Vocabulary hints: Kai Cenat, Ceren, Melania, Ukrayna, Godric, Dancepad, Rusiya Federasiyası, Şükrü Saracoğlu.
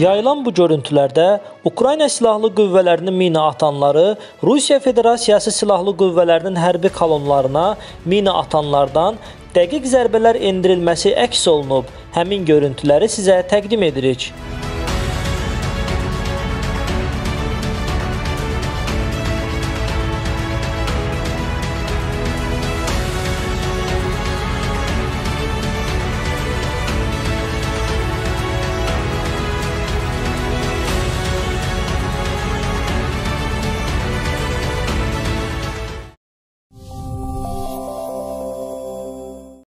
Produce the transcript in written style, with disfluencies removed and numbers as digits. Yayılan bu görüntülərdə Ukrayna silahlı qüvvələrinin mina atanları, Rusiya Federasiyası silahlı qüvvələrinin hərbi kolonlarına mina atanlardan dəqiq zərbələr endirilməsi əks olunub. Həmin görüntüləri sizə təqdim edirik.